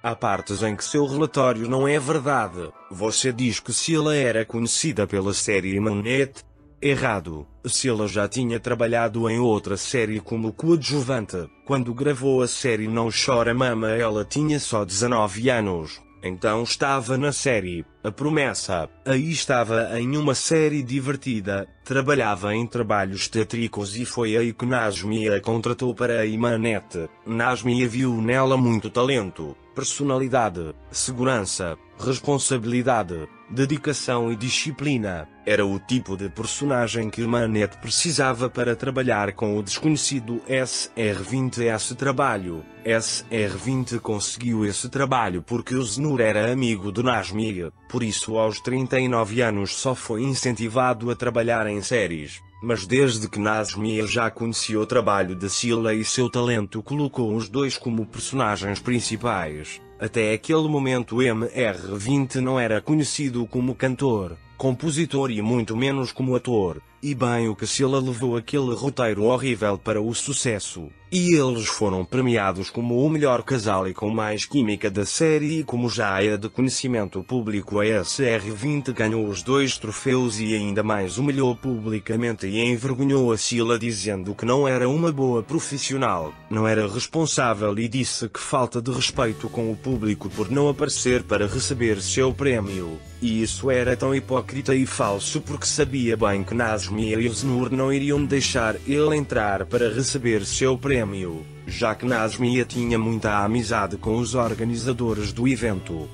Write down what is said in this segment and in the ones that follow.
Há partes em que seu relatório não é verdade. Você diz que se ela era conhecida pela série Manette. Errado. Se ela já tinha trabalhado em outra série como coadjuvante. Quando gravou a série Não Chora Mama ela tinha só 19 anos. Então estava na série A Promessa. Aí estava em uma série divertida. Trabalhava em trabalhos teatricos e foi aí que Nazmi a contratou para a Manette. Nazmi viu nela muito talento, personalidade, segurança, responsabilidade, dedicação e disciplina. Era o tipo de personagem que Manette precisava para trabalhar com o desconhecido SR20. SR20 conseguiu esse trabalho porque o Şeznur era amigo de Nazmi. Por isso aos 39 anos só foi incentivado a trabalhar em séries. Mas desde que Nazmi já conhecia o trabalho de Sila e seu talento colocou os dois como personagens principais. Até aquele momento MR20 não era conhecido como cantor, compositor e muito menos como ator. E bem o que Sila levou aquele roteiro horrível para o sucesso. E eles foram premiados como o melhor casal e com mais química da série. E como já era de conhecimento público, a SR20 ganhou os dois troféus e ainda mais humilhou publicamente e envergonhou a Sila dizendo que não era uma boa profissional, não era responsável e disse que falta de respeito com o público por não aparecer para receber seu prémio. E isso era tão hipócrita e falso porque sabia bem que Nazmi e Şeznur não iriam deixar ele entrar para receber seu prémio, já que Nazmi tinha muita amizade com os organizadores do evento.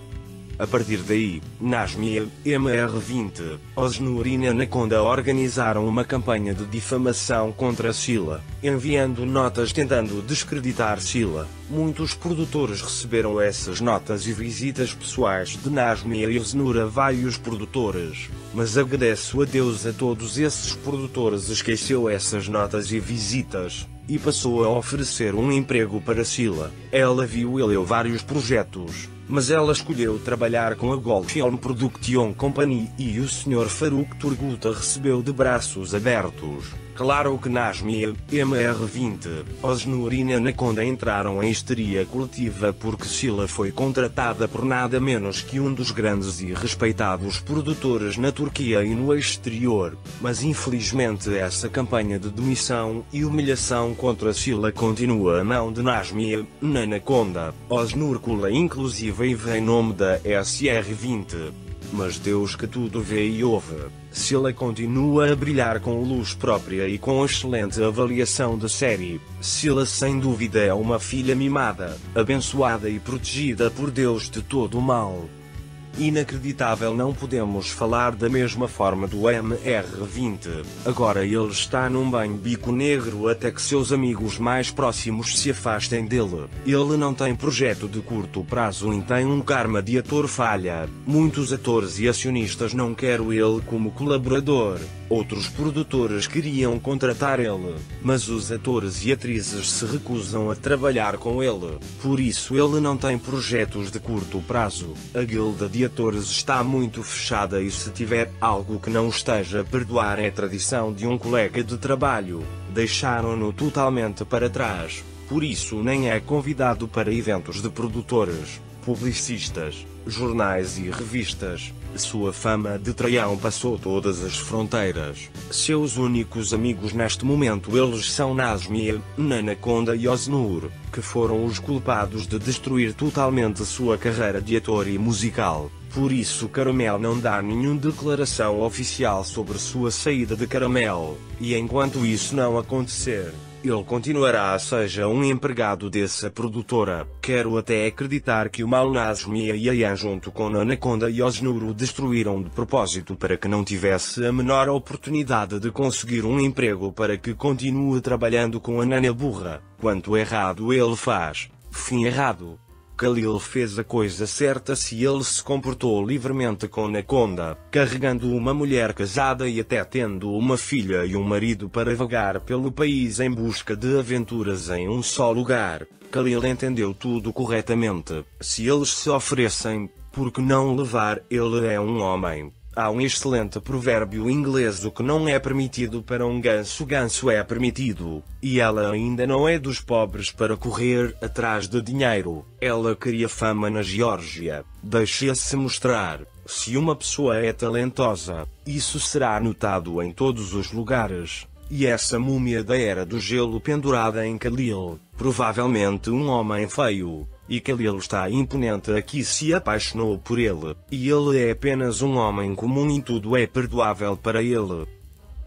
A partir daí, Nazmi, MR20, Şeznur e Nanaconda organizaram uma campanha de difamação contra Sila, enviando notas tentando descreditar Sila. Muitos produtores receberam essas notas e visitas pessoais de Nazmi e Şeznur a vários produtores. Mas agradeço a Deus a todos esses produtores esqueceu essas notas e visitas, e passou a oferecer um emprego para Sila. Ela viu ele em vários projetos, mas ela escolheu trabalhar com a Gold Film Production Company e o Sr. Faruk Turgut a recebeu de braços abertos. Claro que Nazmi, MR20, Şeznur e Nanaconda entraram em histeria coletiva porque Sila foi contratada por nada menos que um dos grandes e respeitados produtores na Turquia e no exterior, mas infelizmente essa campanha de demissão e humilhação contra Sila continua à mão de Nazmi, Nanaconda, Şeznur Kule inclusive e vem em nome da SR20. Mas Deus que tudo vê e ouve, Sila continua a brilhar com luz própria e com excelente avaliação da série. Sila sem dúvida é uma filha mimada, abençoada e protegida por Deus de todo o mal. Inacreditável, não podemos falar da mesma forma do MR20. Agora ele está num banho bico negro até que seus amigos mais próximos se afastem dele. Ele não tem projeto de curto prazo e tem um karma de ator falha. Muitos atores e acionistas não querem ele como colaborador. Outros produtores queriam contratar ele, mas os atores e atrizes se recusam a trabalhar com ele. Por isso ele não tem projetos de curto prazo. A guilda de atores está muito fechada e se tiver algo que não esteja a perdoar é a tradição de um colega de trabalho. Deixaram-no totalmente para trás. Por isso nem é convidado para eventos de produtores, publicistas, jornais e revistas. Sua fama de traião passou todas as fronteiras. Seus únicos amigos neste momento eles são Nazmi, Nanaconda e Şeznur, que foram os culpados de destruir totalmente sua carreira de ator e musical. Por isso Caramel não dá nenhuma declaração oficial sobre sua saída de Caramel, e enquanto isso não acontecer, ele continuará seja um empregado dessa produtora. Quero até acreditar que o mal Nazmi e Ayan junto com Nanaconda e Şeznur o destruíram de propósito para que não tivesse a menor oportunidade de conseguir um emprego para que continue trabalhando com a Nana Burra. Quanto errado ele faz, fim errado. Khalil fez a coisa certa se ele se comportou livremente com Nanaconda, carregando uma mulher casada e até tendo uma filha e um marido para vagar pelo país em busca de aventuras em um só lugar. Khalil entendeu tudo corretamente. Se eles se oferecem, por que não levar? Ele é um homem. Há um excelente provérbio inglês: o que não é permitido para um ganso, ganso é permitido. E ela ainda não é dos pobres para correr atrás de dinheiro. Ela queria fama na Geórgia. Deixe-se mostrar. Se uma pessoa é talentosa, isso será notado em todos os lugares. E essa múmia da Era do Gelo pendurada em Khalil, provavelmente um homem feio. E Khalil está imponente aqui, se apaixonou por ele, e ele é apenas um homem comum e tudo é perdoável para ele.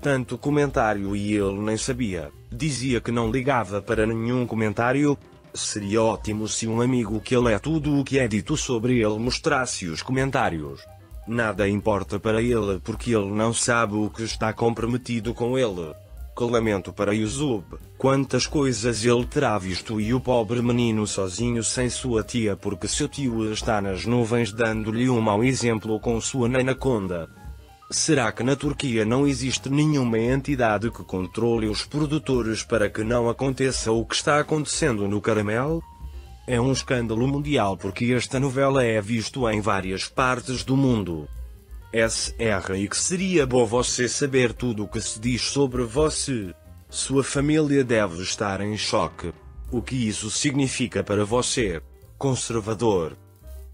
Tanto comentário, e ele nem sabia, dizia que não ligava para nenhum comentário. Seria ótimo se um amigo que ele é tudo o que é dito sobre ele mostrasse os comentários. Nada importa para ele porque ele não sabe o que está comprometido com ele. Que lamento para Yusuf, quantas coisas ele terá visto, e o pobre menino sozinho sem sua tia, porque seu tio está nas nuvens dando-lhe um mau exemplo com sua nanaconda. Será que na Turquia não existe nenhuma entidade que controle os produtores para que não aconteça o que está acontecendo no Caramel? É um escândalo mundial porque esta novela é vista em várias partes do mundo. E que seria bom você saber tudo o que se diz sobre você. Sua família deve estar em choque. O que isso significa para você, conservador?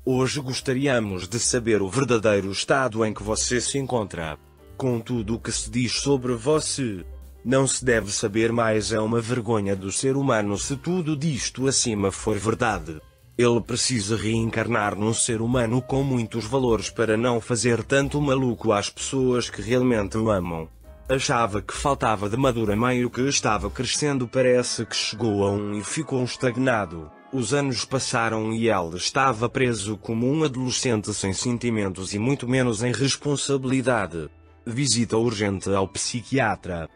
Hoje gostaríamos de saber o verdadeiro estado em que você se encontra. Com tudo o que se diz sobre você, não se deve saber mais. É uma vergonha do ser humano se tudo disto acima for verdade. Ele precisa reencarnar num ser humano com muitos valores para não fazer tanto maluco às pessoas que realmente o amam. Achava que faltava de madura, meio que estava crescendo, parece que chegou a um e ficou estagnado. Os anos passaram e ele estava preso como um adolescente sem sentimentos e muito menos em responsabilidade. Visita urgente ao psiquiatra.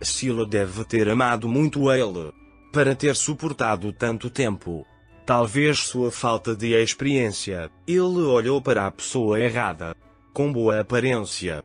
Sila deve ter amado muito a ele, para ter suportado tanto tempo. Talvez sua falta de experiência, ele olhou para a pessoa errada. Com boa aparência.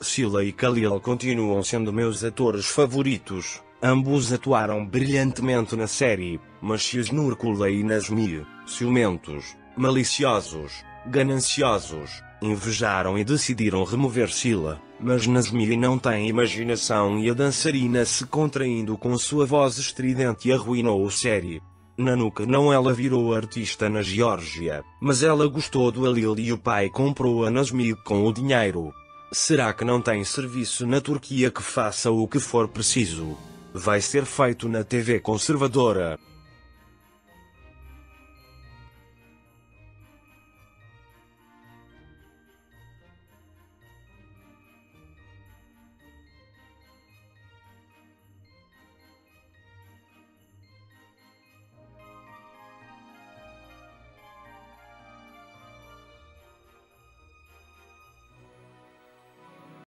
Şila e Khalil continuam sendo meus atores favoritos. Ambos atuaram brilhantemente na série, mas Şeznur Kule e Nazmi, ciumentos, maliciosos, gananciosos, invejaram e decidiram remover Şila. Mas Nazmi não tem imaginação e a dançarina, se contraindo com sua voz estridente, arruinou a série. Nanuka não, ela virou artista na Geórgia, mas ela gostou do Halil e o pai comprou a Nazmi com o dinheiro. Será que não tem serviço na Turquia que faça o que for preciso? Vai ser feito na TV conservadora.